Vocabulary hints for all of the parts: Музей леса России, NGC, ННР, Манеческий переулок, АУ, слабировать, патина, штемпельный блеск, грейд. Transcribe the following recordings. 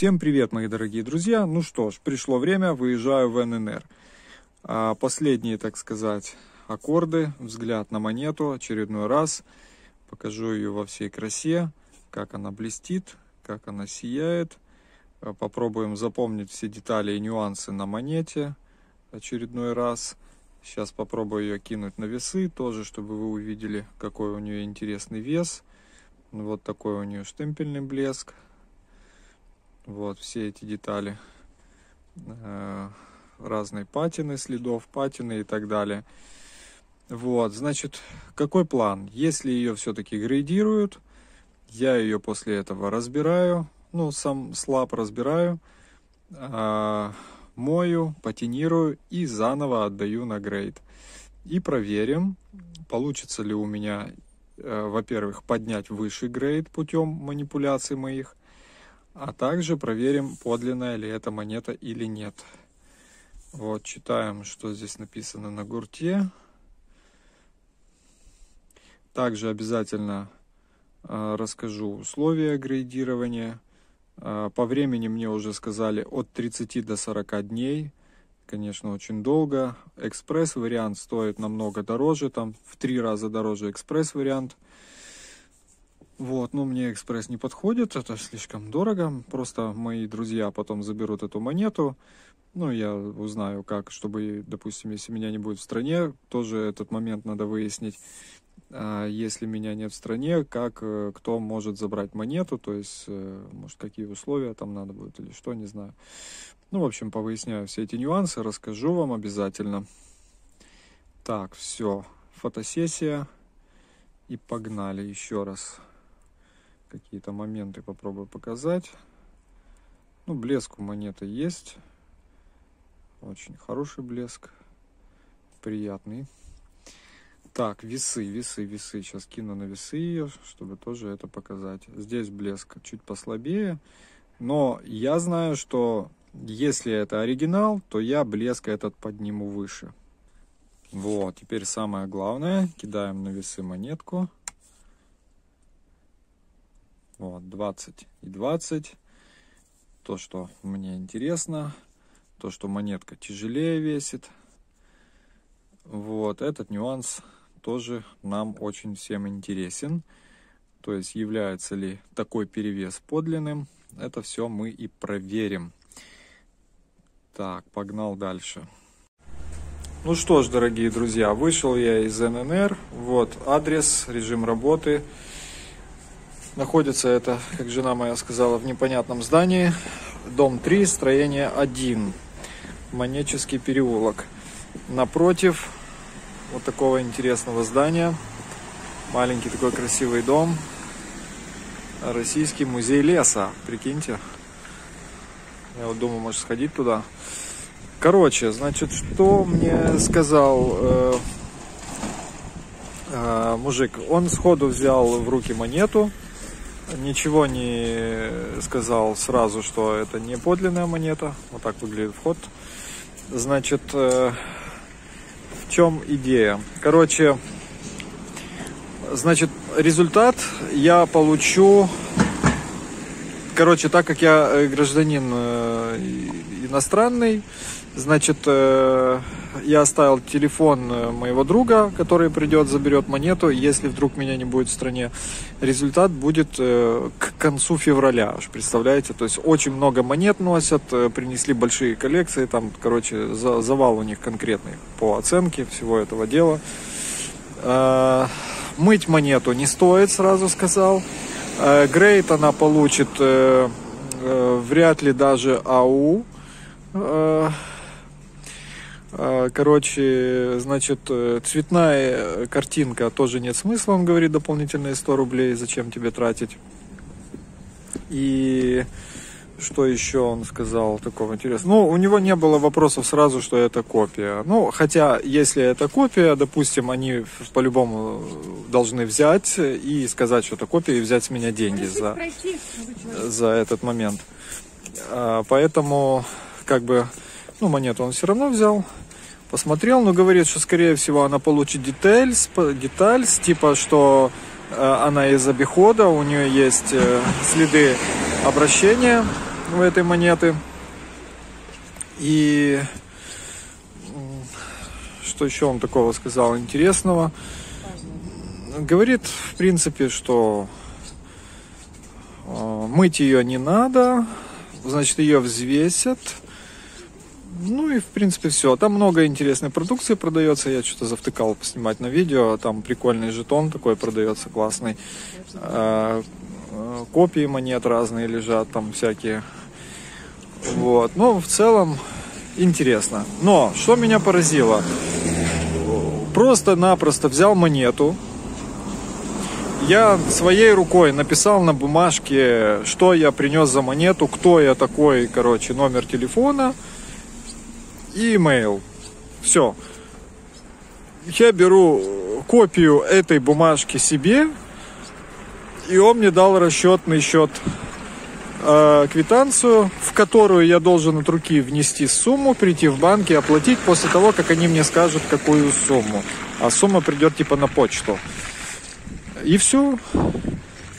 Всем привет, мои дорогие друзья! Ну что ж, пришло время, выезжаю в ННР. Последние, так сказать, аккорды, взгляд на монету, очередной раз. Покажу ее во всей красе, как она блестит, как она сияет. Попробуем запомнить все детали и нюансы на монете очередной раз. Сейчас попробую ее кинуть на весы, тоже, чтобы вы увидели, какой у нее интересный вес. Вот такой у нее штемпельный блеск. Вот все эти детали. Разные патины, следов патины и так далее. Вот, значит, какой план? Если ее все-таки грейдируют, я ее после этого разбираю. Ну, сам слаб разбираю. Мою, патинирую и заново отдаю на грейд. И проверим, получится ли у меня, во-первых, поднять выше грейд путем манипуляций моих, а также проверим, подлинная ли эта монета или нет. Вот, читаем, что здесь написано на гурте. Также обязательно расскажу условия грейдирования. По времени мне уже сказали от 30 до 40 дней. Конечно, очень долго. Экспресс-вариант стоит намного дороже. Там в 3 раза дороже экспресс-вариант. Вот, но мне экспресс не подходит. Это слишком дорого. Просто мои друзья потом заберут эту монету. Ну, я узнаю, как, чтобы, допустим, если меня не будет в стране, тоже этот момент надо выяснить. Если меня нет в стране, как, кто может забрать монету, то есть, может, какие условия там надо будет или что, не знаю. Ну, в общем, повыясняю все эти нюансы, расскажу вам обязательно. Так, все, фотосессия, и погнали еще раз. Какие-то моменты попробую показать. Ну, блеск у монеты есть, очень хороший блеск, приятный. Так, весы. Сейчас кину на весы ее, чтобы тоже это показать. Здесь блеск чуть послабее. Но я знаю, что если это оригинал, то я блеск этот подниму выше. Вот, теперь самое главное. Кидаем на весы монетку. Вот, 20 и 20. То, что мне интересно. То, что монетка тяжелее весит. Вот, этот нюанс тоже нам очень всем интересен, то есть является ли такой перевес подлинным, это все мы и проверим. Так, погнал дальше. Ну что ж, дорогие друзья, вышел я из ННР, вот адрес, режим работы, находится это, как жена моя сказала, в непонятном здании, дом 3, строение 1, Манеческий переулок. Напротив вот такого интересного здания, маленький такой красивый дом, Российский музей леса, прикиньте. Я вот думаю, может, сходить туда. Короче, значит, что мне сказал мужик? Он сходу взял в руки монету, ничего не сказал сразу, что это не подлинная монета. Вот так выглядит вход. Значит, в чем идея? Короче, значит, результат я получу, короче, так как я гражданин иностранный, значит, я оставил телефон моего друга, который придет, заберет монету, если вдруг меня не будет в стране. Результат будет к концу февраля, представляете? То есть очень много монет носят, принесли большие коллекции, там, короче, завал у них конкретный по оценке всего этого дела. Мыть монету не стоит, сразу сказал. Грейд она получит вряд ли даже АУ. Короче, значит, цветная картинка тоже нет смысла, он говорит, дополнительные 100 рублей, зачем тебе тратить. И что еще он сказал такого интересного? Ну, у него не было вопросов сразу, что это копия. Ну, хотя, если это копия, допустим, они по-любому должны взять и сказать, что это копия, и взять с меня деньги за этот момент. Поэтому, как бы... Ну, монету он все равно взял, посмотрел, но говорит, что, скорее всего, она получит деталь, типа, что она из обихода, у нее есть следы обращения, у этой монеты. И что еще он такого сказал интересного? Говорит, в принципе, что мыть ее не надо, значит, ее взвесят. Ну и, в принципе, все. Там много интересной продукции продается. Я что-то завтыкал поснимать на видео. Там прикольный жетон такой продается, классный. Копии монет разные лежат, там всякие. Вот. Но в целом интересно. Но что меня поразило? Просто-напросто взял монету. Я своей рукой написал на бумажке, что я принес за монету, кто я такой, короче, номер телефона и имейл. Все. Я беру копию этой бумажки себе, и он мне дал расчетный счет, квитанцию, в которую я должен от руки внести сумму, прийти в банк и оплатить после того, как они мне скажут, какую сумму. А сумма придет типа на почту. И все.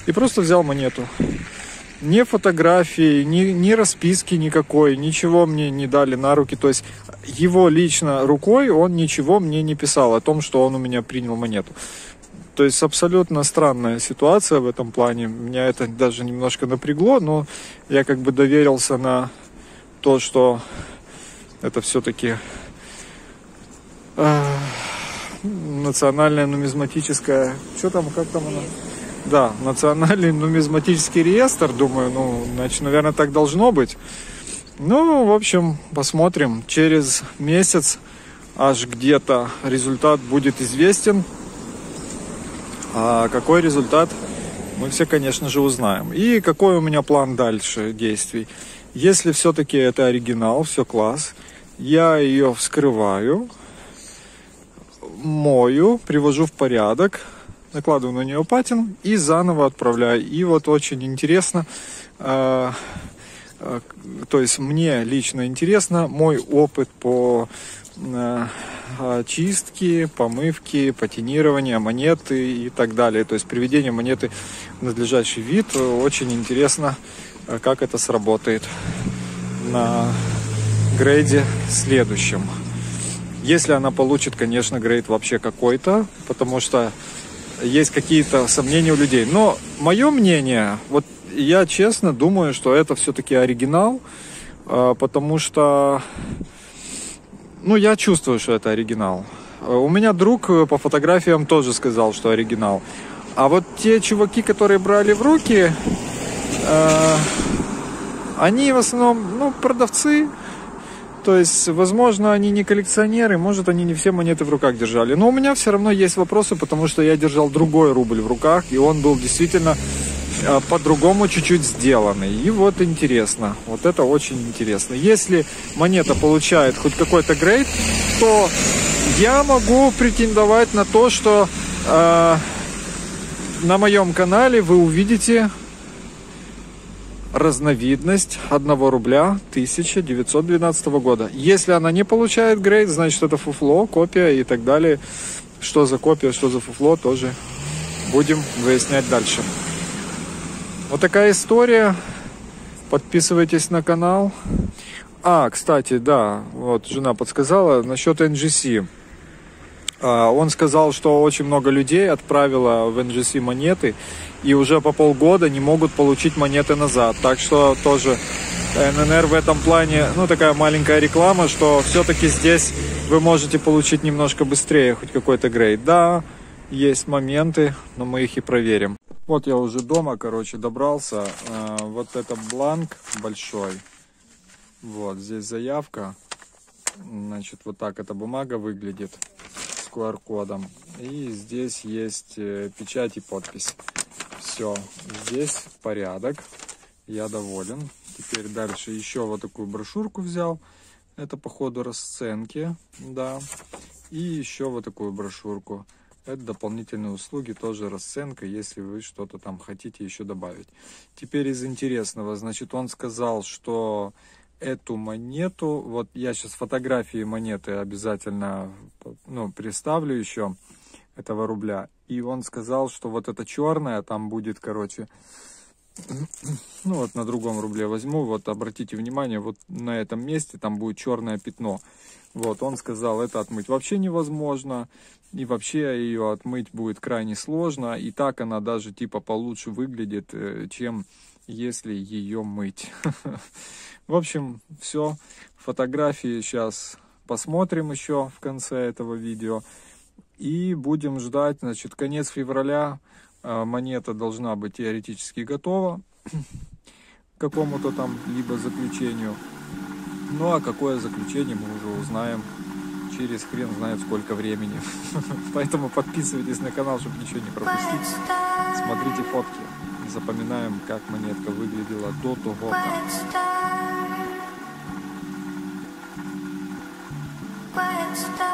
И просто взял монету. Ни фотографии, ни расписки никакой, ничего мне не дали на руки. То есть его лично рукой он ничего мне не писал о том, что он у меня принял монету. То есть абсолютно странная ситуация в этом плане. Меня это даже немножко напрягло, но я как бы доверился на то, что это все-таки национальная нумизматическая... Что там, как там она? Да, национальный нумизматический реестр, думаю, ну, значит, наверное, так должно быть. Ну, в общем, посмотрим. Через месяц аж где-то результат будет известен. А какой результат, мы все, конечно же, узнаем. И какой у меня план дальше действий. Если все-таки это оригинал, все класс, я ее вскрываю, мою, привожу в порядок, накладываю на нее патин и заново отправляю. И вот очень интересно, то есть мне лично интересно мой опыт по чистке, помывке, патинирование монеты и так далее. То есть приведение монеты в надлежащий вид. Очень интересно, как это сработает на грейде следующем. Если она получит, конечно, грейд вообще какой-то, потому что есть какие-то сомнения у людей. Но мое мнение, вот я честно думаю, что это все-таки оригинал, потому что, ну, я чувствую, что это оригинал. У меня друг по фотографиям тоже сказал, что оригинал. А вот те чуваки, которые брали в руки, они в основном, ну, продавцы. То есть, возможно, они не коллекционеры, может, они не все монеты в руках держали. Но у меня все равно есть вопросы, потому что я держал другой рубль в руках, и он был действительно по-другому чуть-чуть сделанный. И вот интересно, вот это очень интересно. Если монета получает хоть какой-то грейд, то я могу претендовать на то, что на моем канале вы увидите разновидность 1 рубля 1912 года. Если она не получает грейд, значит, это фуфло, копия и так далее. Что за копия, что за фуфло, тоже будем выяснять дальше. Вот такая история. Подписывайтесь на канал. А, кстати, да, вот жена подсказала насчет NGC. Он сказал, что очень много людей отправило в NGC монеты и уже по полгода не могут получить монеты назад. Так что тоже ННР в этом плане, ну, такая маленькая реклама, что все-таки здесь вы можете получить немножко быстрее хоть какой-то грейд. Да, есть моменты, но мы их и проверим. Вот я уже дома, короче, добрался. Вот это бланк большой. Вот здесь заявка. Значит, вот так эта бумага выглядит. QR-кодом, и здесь есть печать и подпись. Все, здесь порядок, я доволен. Теперь дальше еще вот такую брошюрку взял, это по ходу расценки, да, и еще вот такую брошюрку, это дополнительные услуги, тоже расценка, если вы что-то там хотите еще добавить. Теперь из интересного, значит, он сказал, что эту монету, вот я сейчас фотографии монеты обязательно, ну, представлю еще этого рубля. И он сказал, что вот эта черная, там будет, короче, Ну вот на другом рубле возьму, вот обратите внимание, вот на этом месте там будет черное пятно. Вот он сказал, это отмыть вообще невозможно, и вообще ее отмыть будет крайне сложно, и так она даже типа получше выглядит, чем если ее мыть. В общем, все, фотографии сейчас посмотрим еще в конце этого видео, и будем ждать, значит, конец февраля. Монета должна быть теоретически готова к какому-то там либо заключению. Ну а какое заключение, мы уже узнаем через хрен знает сколько времени. Поэтому подписывайтесь на канал, чтобы ничего не пропустить. Смотрите фотки. Запоминаем, как монетка выглядела до того, как...